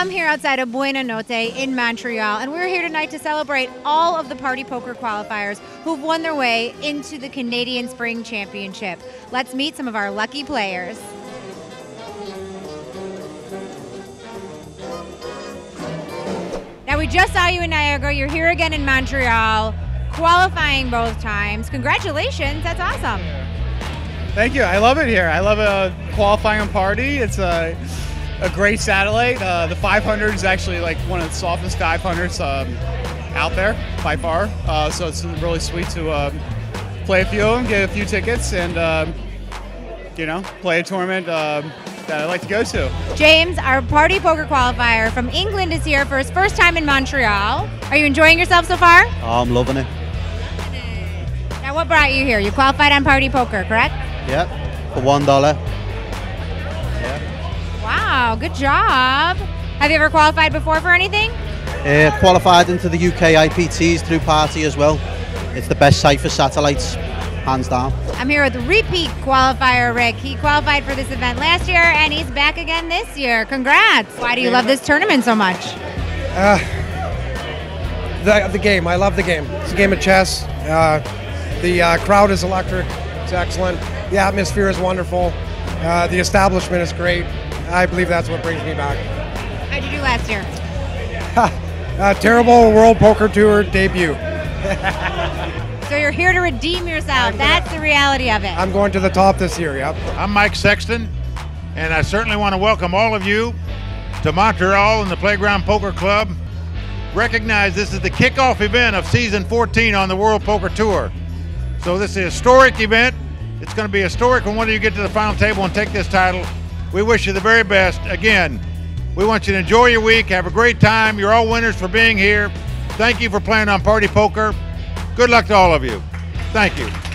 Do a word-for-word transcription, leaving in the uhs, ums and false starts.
I'm here outside of Buona Notte in Montreal, and we're here tonight to celebrate all of the party poker qualifiers who've won their way into the Canadian Spring Championship. Let's meet some of our lucky players. Now, we just saw you in Niagara. You're here again in Montreal, qualifying both times. Congratulations, that's awesome. Thank you, I love it here. I love a qualifying party. It's a A great satellite. Uh, the five hundred is actually like one of the softest five hundreds um, out there by far. Uh, so it's really sweet to uh, play a few of them, get a few tickets, and uh, you know, play a tournament uh, that I like to go to. James, our party poker qualifier from England, is here for his first time in Montreal. Are you enjoying yourself so far? Oh, I'm loving it. Loving it. Now, what brought you here? You qualified on party poker, correct? Yep, for one dollar. Wow, good job. Have you ever qualified before for anything? Uh, qualified into the U K I P Ts through party as well. It's the best site for satellites, hands down. I'm here with repeat qualifier Rick. He qualified for this event last year and he's back again this year. Congrats. Why do you love this tournament so much? Uh, the, the game, I love the game. It's a game of chess. Uh, the uh, crowd is electric, it's excellent. The atmosphere is wonderful. Uh, the establishment is great. I believe that's what brings me back. How'd you do last year? A terrible World Poker Tour debut. So you're here to redeem yourself. That's the reality of it. I'm going to the top this year, yep. I'm Mike Sexton, and I certainly want to welcome all of you to Montreal and the Playground Poker Club. Recognize this is the kickoff event of Season fourteen on the World Poker Tour. So this is a historic event. It's going to be historic when one of you get to the final table and take this title. We wish you the very best. Again, we want you to enjoy your week. Have a great time. You're all winners for being here. Thank you for playing on Party Poker. Good luck to all of you. Thank you.